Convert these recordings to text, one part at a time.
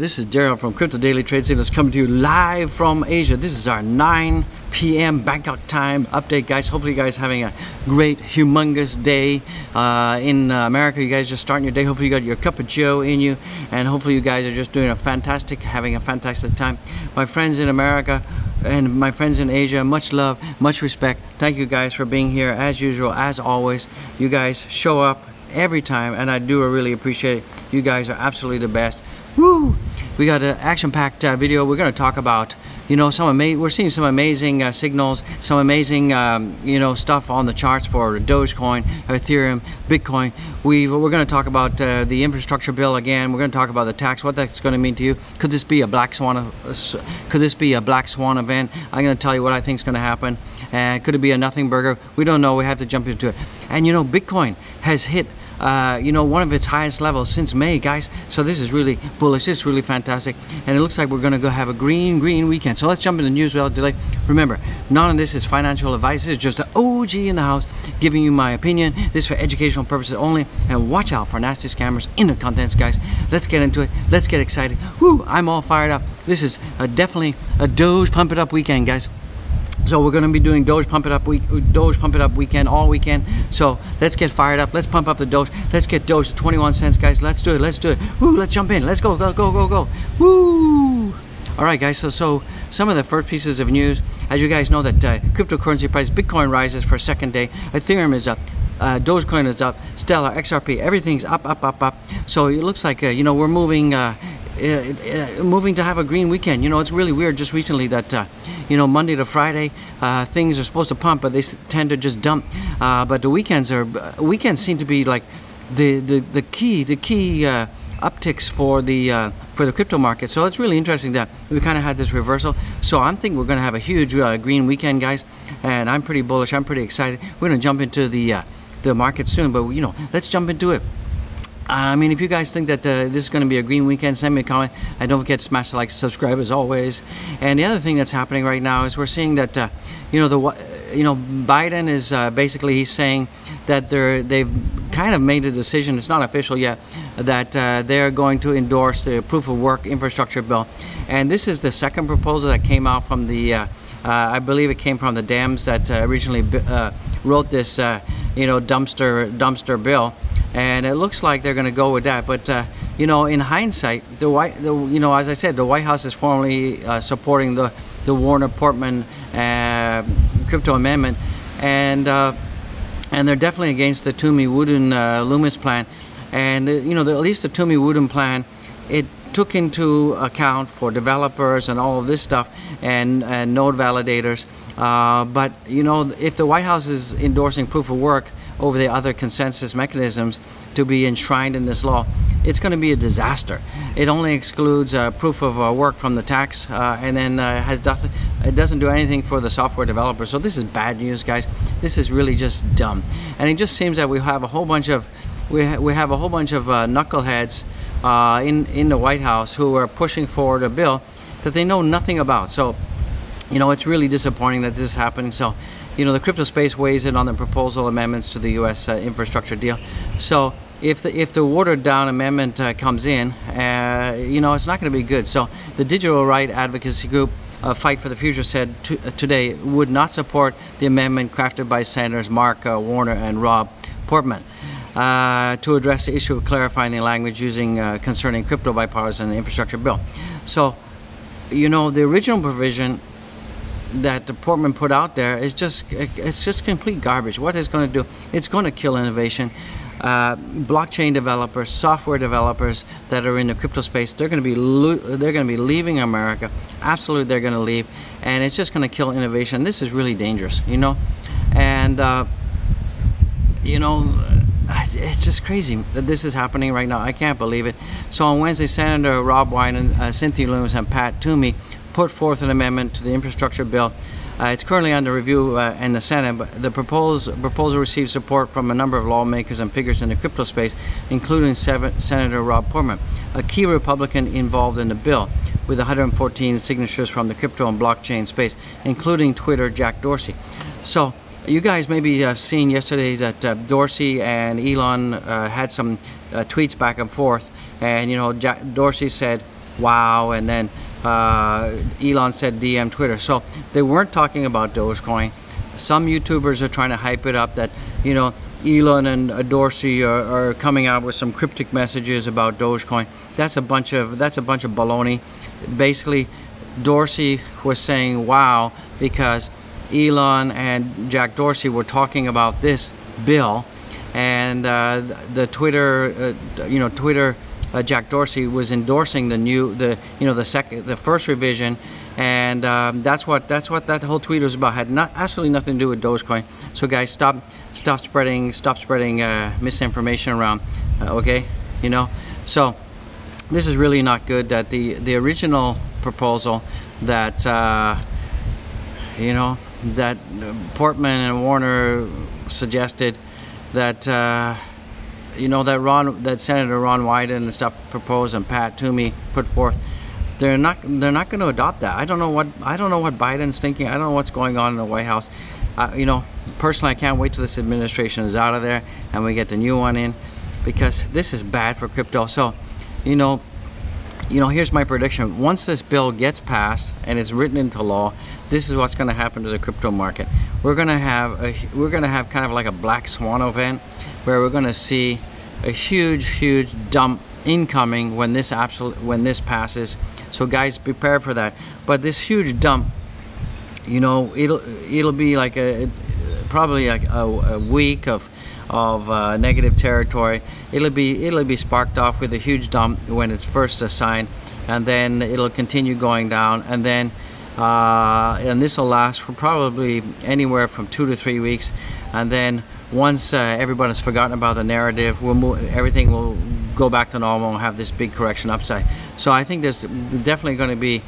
This is Daryl from Crypto Daily Trade Signals coming to you live from Asia. This is our 9 p.m. Bangkok time update, guys. Hopefully you guys are having a great, humongous day in America. You guys just starting your day. Hopefully you got your cup of joe in you, and hopefully you guys are just doing having a fantastic time. My friends in America and my friends in Asia, much love, much respect. Thank you guys for being here as usual, as always. You guys show up every time, and I do really appreciate it. You guys are absolutely the best. Woo! We got an action-packed video. We're going to talk about, you know, we're seeing some amazing signals, some amazing, you know, stuff on the charts for Dogecoin, Ethereum, Bitcoin. We're going to talk about the infrastructure bill again. We're going to talk about the tax, what that's going to mean to you. Could this be a black swan? Could this be a black swan event? I'm going to tell you what I think is going to happen. Could it be a nothing burger? We don't know. We have to jump into it. And you know, Bitcoin has hit, you know, one of its highest levels since May, guys. So this is really bullish. This is really fantastic, and it looks like we're gonna go have a green weekend. So let's jump into the news without delay. Remember, none of this is financial advice. This is just the OG in the house giving you my opinion. This is for educational purposes only, and watch out for nasty scammers in the contents, guys. Let's get into it. Let's get excited. Woo! I'm all fired up. This is definitely a Doge pump it up weekend, guys. So we're going to be doing Doge Pump It Up weekend all weekend. So let's get fired up. Let's pump up the Doge. Let's get Doge to 21 cents, guys. Let's do it. Let's do it. Woo! Let's jump in. Let's go. Woo! All right, guys. So some of the first pieces of news, as you guys know, that cryptocurrency price, Bitcoin rises for a second day. Ethereum is up. Dogecoin is up. Stellar, XRP, everything's up. So it looks like you know, we're moving. Moving to have a green weekend. You know, it's really weird just recently that, you know, Monday to Friday, things are supposed to pump, but they tend to just dump. But the weekends seem to be like the key upticks for the crypto market. So it's really interesting that we kind of had this reversal. So I'm thinking we're going to have a huge green weekend, guys. And I'm pretty bullish. I'm pretty excited. We're going to jump into the market soon, but you know, let's jump into it. I mean, if you guys think that this is going to be a green weekend, send me a comment. And don't forget to smash the like, subscribe as always. And the other thing that's happening right now is we're seeing that, you know, Biden is basically, he's saying that they've kind of made a decision, it's not official yet, that they're going to endorse the proof of work infrastructure bill. And this is the second proposal that came out from the, I believe it came from the Dems that originally wrote this, you know, dumpster bill. And it looks like they're going to go with that. But, you know, in hindsight, you know, as I said, the White House is formally supporting the Warner Portman crypto amendment. And they're definitely against the Toomey Wooden Lummis plan. And, you know, at least the Toomey Wooden plan, it took into account for developers and all of this stuff and node validators. But, you know, if the White House is endorsing proof of work over the other consensus mechanisms to be enshrined in this law, it's going to be a disaster. It only excludes proof of work from the tax, and then it doesn't do anything for the software developer. So this is bad news, guys. This is really just dumb, and it just seems that we have a whole bunch of knuckleheads in the White House who are pushing forward a bill that they know nothing about. So, you know, it's really disappointing that this is happening. So, you know, the crypto space weighs in on the proposal amendments to the U.S. Infrastructure deal. So if the watered down amendment comes in, you know, it's not going to be good. So the digital right advocacy group Fight for the Future said today would not support the amendment crafted by Senators Mark Warner and Rob Portman to address the issue of clarifying the language using concerning crypto bipartisan infrastructure bill. So, you know, the original provision that the Portman put out there is just complete garbage. What it's going to do, it's going to kill innovation. Blockchain developers, software developers that are in the crypto space, they're going to be leaving America. Absolutely, they're going to leave, and it's just going to kill innovation. This is really dangerous, you know, and you know, it's just crazy that this is happening right now. I can't believe it. So on Wednesday, Senator Rob Wyden, Cynthia Lummis, and Pat Toomey put forth an amendment to the infrastructure bill. It's currently under review in the Senate, but the proposal received support from a number of lawmakers and figures in the crypto space, including Senator Rob Portman, a key Republican involved in the bill, with 114 signatures from the crypto and blockchain space, including Twitter Jack Dorsey. So you guys maybe have seen yesterday that Dorsey and Elon had some tweets back and forth, and you know, Jack Dorsey said, wow, and then Elon said DM Twitter. So they weren't talking about Dogecoin. Some YouTubers are trying to hype it up that, you know, Elon and Dorsey are coming out with some cryptic messages about Dogecoin. That's a bunch of baloney. Basically, Dorsey was saying wow because Elon and Jack Dorsey were talking about this bill, and the Twitter, Jack Dorsey was endorsing the first revision, and that's what that whole tweet was about. Had not absolutely nothing to do with Dogecoin. So guys, stop spreading misinformation around. Okay, you know. So this is really not good. That the original proposal that that Portman and Warner suggested, that that Senator Ron Wyden and stuff proposed, and Pat Toomey put forth, they're not going to adopt that. I don't know what Biden's thinking. I don't know what's going on in the White House. Personally, I can't wait till this administration is out of there and we get the new one in, because this is bad for crypto. So, here's my prediction. Once this bill gets passed and it's written into law, this is what's going to happen to the crypto market. We're going to have kind of like a black swan event, where we're going to see a huge dump incoming when this passes. So guys, prepare for that. But this huge dump, it'll be like probably like a week of negative territory. It'll be sparked off with a huge dump when it's first assigned, and then it'll continue going down, and then and this will last for probably anywhere from 2 to 3 weeks, and then once everybody's forgotten about the narrative, everything will go back to normal and have this big correction upside. So I think there's definitely going to be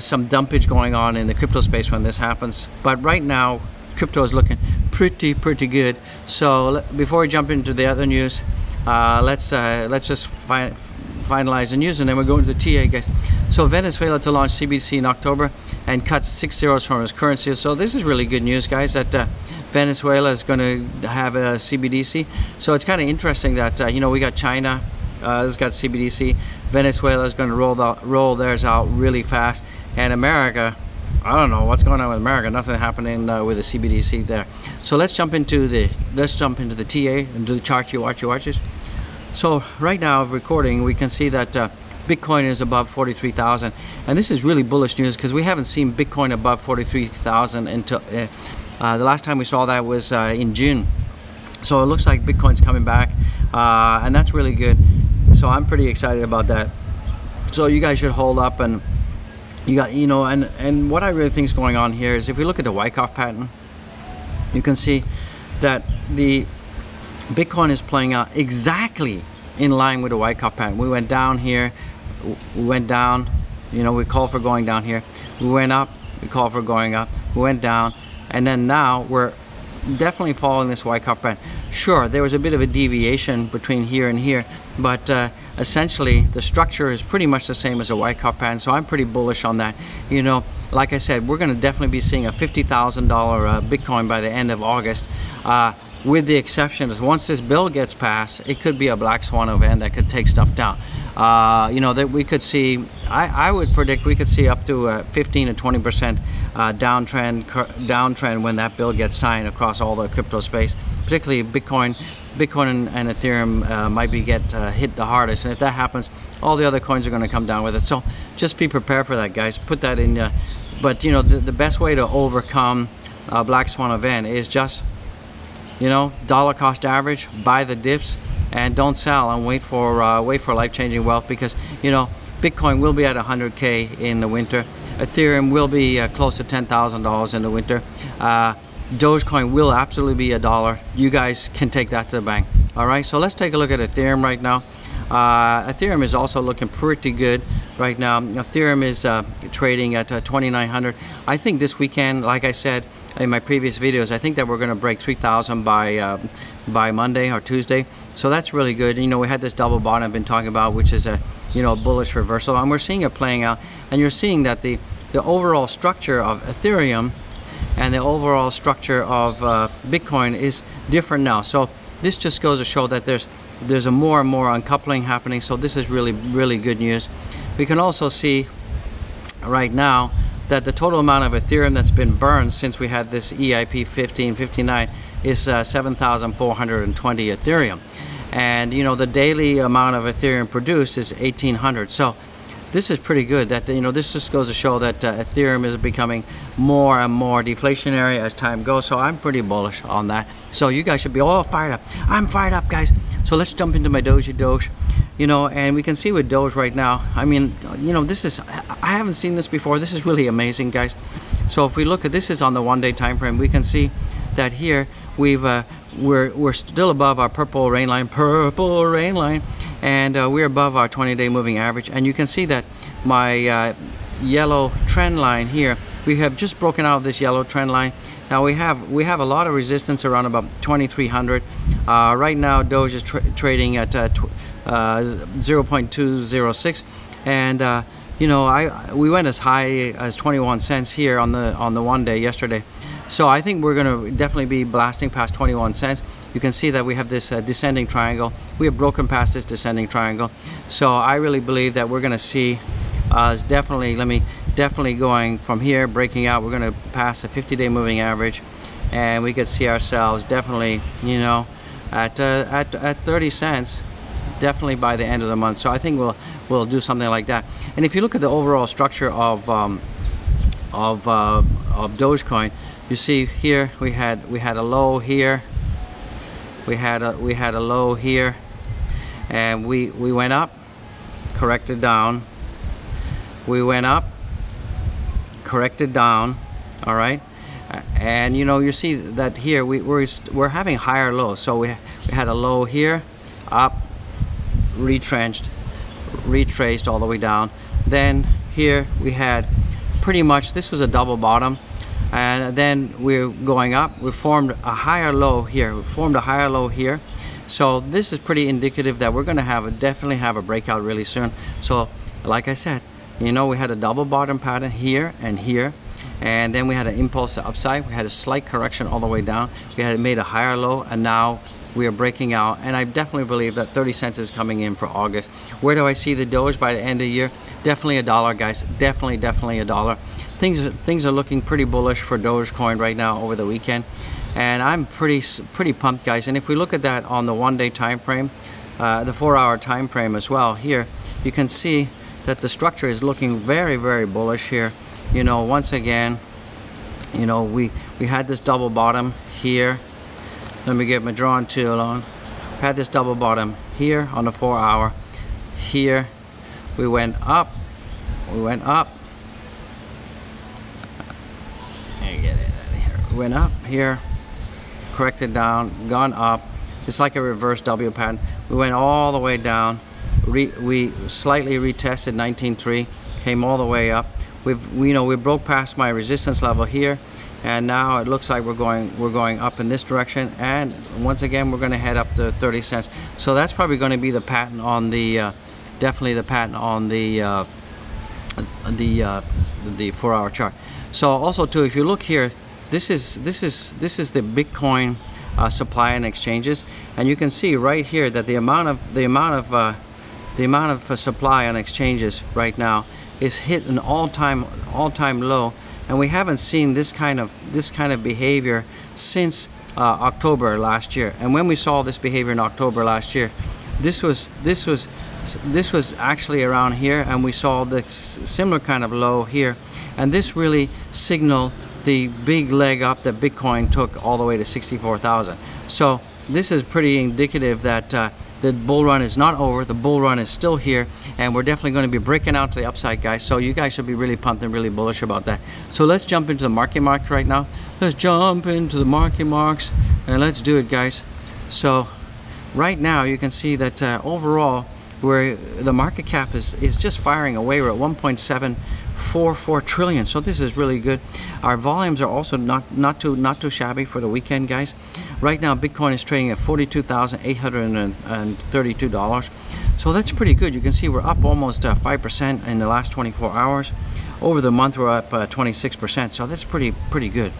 some dumpage going on in the crypto space when this happens. But right now, crypto is looking pretty good. So before we jump into the other news, let's just finalize the news, and then we're going to the TA, guys. So Venezuela to launch CBDC in October and cut 6 zeros from its currency. So this is really good news, guys, that Venezuela is going to have a CBDC. So it's kind of interesting that we got China has got CBDC, Venezuela is going to roll theirs out really fast, and America, I don't know what's going on with America. Nothing happening with the CBDC there. So let's jump into the TA and do the chart you watch your watches. So right now of recording, we can see that Bitcoin is above 43,000, and this is really bullish news because we haven't seen Bitcoin above 43,000 until. The last time we saw that was in June. So it looks like Bitcoin's coming back, and that's really good. So I'm pretty excited about that. So you guys should hold up, and what I really think is going on here is if we look at the Wyckoff pattern, you can see that the Bitcoin is playing out exactly in line with the Wyckoff pattern. We went down here, we went down, we called for going down here, we went up, we called for going up, we went down, and then now we're definitely following this Wyckoff pattern. Sure, there was a bit of a deviation between here and here, but essentially the structure is pretty much the same as a Wyckoff pattern, so I'm pretty bullish on that. Like I said, we're going to definitely be seeing a $50,000 Bitcoin by the end of August, with the exception is once this bill gets passed, it could be a black swan event that could take stuff down. That we could see, I would predict we could see up to 15 to 20% downtrend when that bill gets signed across all the crypto space, particularly Bitcoin. Bitcoin and Ethereum might be hit the hardest, and if that happens, all the other coins are going to come down with it. So just be prepared for that, guys. Put that in. But the best way to overcome a black swan event is just dollar cost average, buy the dips, and don't sell, and wait for life-changing wealth, because Bitcoin will be at 100K in the winter. Ethereum will be close to $10,000 in the winter. Dogecoin will absolutely be $1. You guys can take that to the bank. All right, so let's take a look at Ethereum right now. Ethereum is also looking pretty good right now. Ethereum is trading at 2,900. I think this weekend, like I said in my previous videos, I think that we're going to break 3,000 by Monday or Tuesday. So that's really good. We had this double bottom I've been talking about, which is a bullish reversal, and we're seeing it playing out. And you're seeing that the overall structure of Ethereum and the overall structure of Bitcoin is different now. So this just goes to show that there's a more and more uncoupling happening. So this is really good news. We can also see right now that the total amount of Ethereum that's been burned since we had this EIP 1559 is 7,420 Ethereum. And, you know, the daily amount of Ethereum produced is 1,800. So this is pretty good. That, you know, this just goes to show that Ethereum is becoming more and more deflationary as time goes. So I'm pretty bullish on that. So you guys should be all fired up. I'm fired up, guys. So let's jump into my Doge. You know, and we can see with Doge right now, I mean, you know, this is, I haven't seen this before. This is really amazing, guys. So if we look at, this is on the one-day time frame, we can see that here we've we're still above our purple rain line, and we're above our 20-day moving average. And you can see that my yellow trend line here, we have just broken out of this yellow trend line. Now we have a lot of resistance around about 2300. Right now Doge is trading at 0.206, and you know, we went as high as 21 cents here on the one day yesterday. So I think we're going to definitely be blasting past 21 cents. You can see that we have this descending triangle. We have broken past this descending triangle. So I really believe that we're going to see us definitely, definitely going from here, breaking out. We're going to pass the 50-day moving average, and we could see ourselves definitely, you know, at 30 cents. Definitely by the end of the month. So I think we'll do something like that. And if you look at the overall structure of Dogecoin, you see here we had a low here, we had a low here, and we went up, corrected down, we went up, corrected down. All right. And you know, you see that here we're having higher lows. So we had a low here, up, retrenched, retraced all the way down. Then here we had pretty much, this was a double bottom, and then we're going up. We formed a higher low here, we formed a higher low here. So this is pretty indicative that we're going to have definitely have a breakout really soon. So like I said, you know, we had a double bottom pattern here and here, and then we had an impulse to upside. We had a slight correction all the way down. We had made a higher low, and now we are breaking out, and I definitely believe that 30 cents is coming in for August. Where do I see the Doge by the end of the year? Definitely $1, guys. Definitely $1. Things are looking pretty bullish for Dogecoin right now over the weekend, and I'm pretty pumped, guys. And if we look at that on the one-day time frame, the four-hour time frame as well, here you can see that the structure is looking very, very bullish here. You know, once again, you know, we had this double bottom here. Let me get my drawing tool on. Had this double bottom here on the 4 hour. Here we went up. We went up. And get it out of here. We went up here, corrected down, gone up. It's like a reverse W pattern. We went all the way down. We slightly retested 19.3, came all the way up. You know, we broke past my resistance level here. And now it looks like we're going up in this direction, and once again we're going to head up to 30 cents. So that's probably going to be the pattern on the definitely the pattern on the 4 hour chart. So also too, if you look here, this is the Bitcoin supply and exchanges, and you can see right here that the amount of supply on exchanges right now is hit an all-time low. And we haven't seen this kind of behavior since October last year. And when we saw this behavior in October last year, this was actually around here, and we saw the similar kind of low here. And this really signaled the big leg up that Bitcoin took all the way to 64,000. So this is pretty indicative that the bull run is not over. The bull run is still here, and we're definitely going to be breaking out to the upside, guys. So you guys should be really pumped and really bullish about that. So let's jump into the market marks right now. Let's jump into the market marks, and let's do it, guys. So right now you can see that overall, where the market cap is just firing away. We're at 1.744 trillion. So this is really good. Our volumes are also not too shabby for the weekend, guys. Right now Bitcoin is trading at $42,832. So that's pretty good. You can see we're up almost 5% in the last 24 hours. Over the month we're up 26%. So that's pretty good.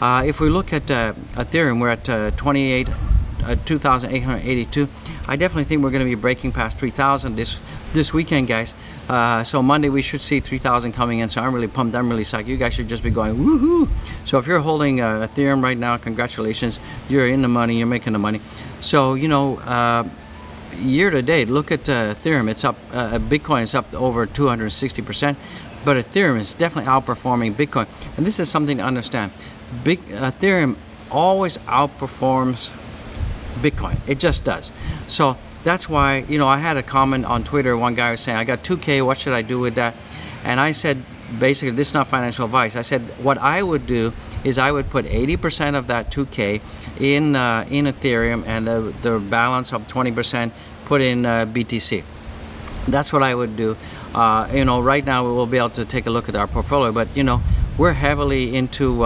If we look at Ethereum, we're at 28 2,882. I definitely think we're going to be breaking past 3,000 this weekend, guys. So Monday we should see 3,000 coming in. So I'm really pumped. I'm really psyched. You guys should just be going woohoo. So if you're holding Ethereum right now, congratulations. You're in the money. You're making the money. So you know, year to date, look at Ethereum. It's up. Bitcoin is up over 260%. But Ethereum is definitely outperforming Bitcoin. And this is something to understand. Ethereum always outperforms Bitcoin. It just does. So that's why, you know, I had a comment on Twitter. One guy was saying, I got 2K, what should I do with that? And I said, basically, this is not financial advice. I said, what I would do is I would put 80% of that 2K in Ethereum and the balance of 20% put in BTC. That's what I would do. You know, right now we will be able to take a look at our portfolio, but you know, we're heavily into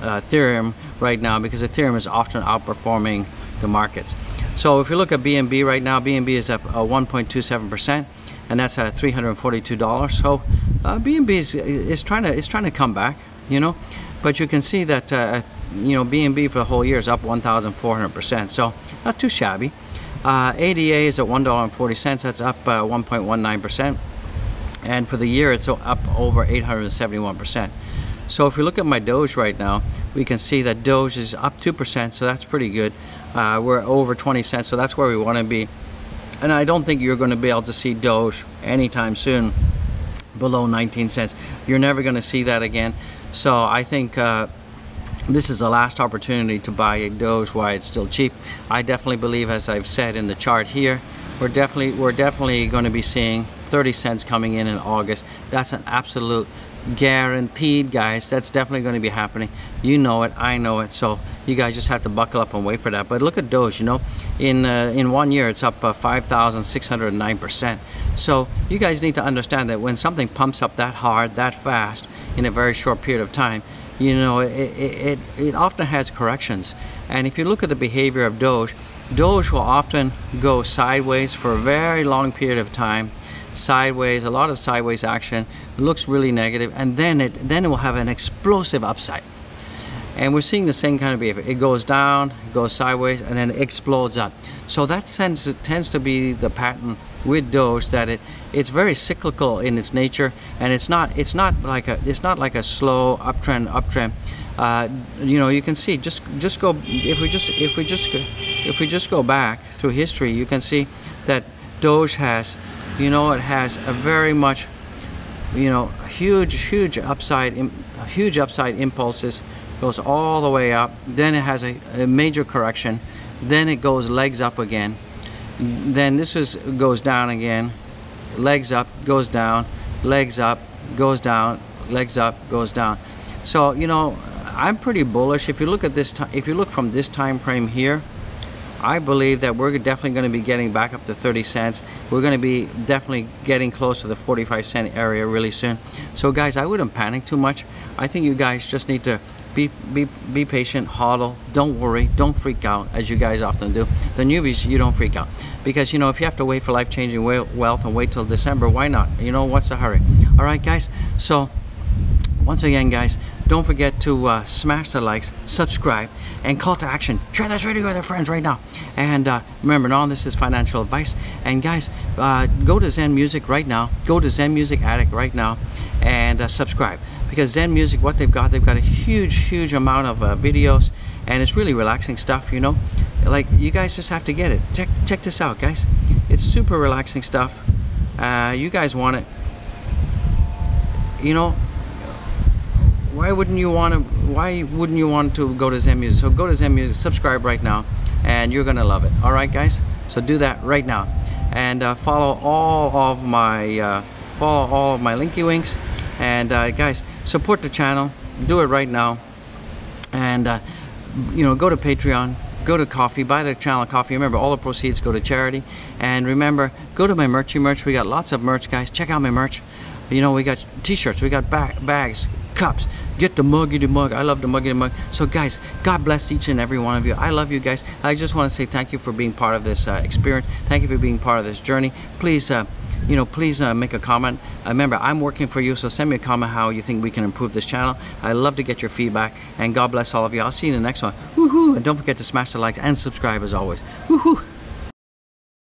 Ethereum right now because Ethereum is often outperforming the markets. So if you look at BNB right now, BNB is up 1.27%, and that's at $342. So BNB is trying to come back, you know, but you can see that you know, BNB for the whole year is up 1,400%. So not too shabby. ADA is at $1.40. That's up 1.19%, and for the year it's up over 871%. So if you look at my Doge right now, we can see that Doge is up 2%, so that's pretty good. We're over 20 cents, so that's where we want to be. And I don't think you're going to be able to see Doge anytime soon below 19 cents. You're never going to see that again. So I think this is the last opportunity to buy a Doge while it's still cheap. I definitely believe, as I've said in the chart here, we're definitely going to be seeing 30 cents coming in August. That's an absolute guaranteed, guys. That's definitely going to be happening. You know it. I know it. So you guys just have to buckle up and wait for that. But look at Doge. You know, in 1 year, it's up 5,609%. So you guys need to understand that when something pumps up that hard, that fast, in a very short period of time, you know, it often has corrections. And if you look at the behavior of Doge, Doge will often go sideways for a very long period of time, sideways, a lot of sideways action, looks really negative, and then it will have an explosive upside. And we're seeing the same kind of behavior. It goes down, it goes sideways, and then it explodes up. So that tends to be the pattern with Doge, that it's very cyclical in its nature, and it's not like a slow uptrend. You know, you can see just go if we just go back through history, you can see that Doge has, you know, it has a very much, you know, huge upside impulses, goes all the way up, then it has a major correction, then it goes legs up again, then goes down again, legs up, goes down, legs up, goes down, legs up, goes down. So you know, I'm pretty bullish. If you look at this time, if you look from this time frame here, I believe that we're definitely going to be getting back up to 30 cents. We're going to be definitely getting close to the 45 cent area really soon. So guys, I wouldn't panic too much. I think you guys just need to be patient, hodl, don't worry, don't freak out as you guys often do. The newbies, you don't freak out. Because you know, if you have to wait for life-changing wealth and wait till December, why not? You know, what's the hurry? All right, guys. So once again, guys, don't forget to smash the likes, subscribe, and call to action. Share this video with your friends right now. And remember, none of this is financial advice. And guys, go to Zen Music right now. Go to Zen Music Attic right now and subscribe. Because Zen Music, what they've got a huge amount of videos, and it's really relaxing stuff, you know. Like, you guys just have to get it. Check this out, guys. It's super relaxing stuff. You guys want it. You know, why wouldn't you want to go to Zen Music? So go to Zen Music, subscribe right now, and you're gonna love it. All right, guys, so do that right now, and follow all of my linky winks, and guys, support the channel. Do it right now, and you know, go to Patreon, go to Ko-fi, buy the channel Ko-fi. Remember, all the proceeds go to charity. And remember, go to my merch. We got lots of merch, guys. Check out my merch. You know, we got t-shirts, we got bags, cups. Get the muggy mug. I love the muggy mug. So guys, God bless each and every one of you. I love you guys. I just want to say thank you for being part of this experience. Thank you for being part of this journey. Please you know, please make a comment. Remember, I'm working for you, so send me a comment how you think we can improve this channel. I love to get your feedback, and God bless all of you. I'll see you in the next one. Woohoo! And don't forget to smash the likes and subscribe as always. Woohoo!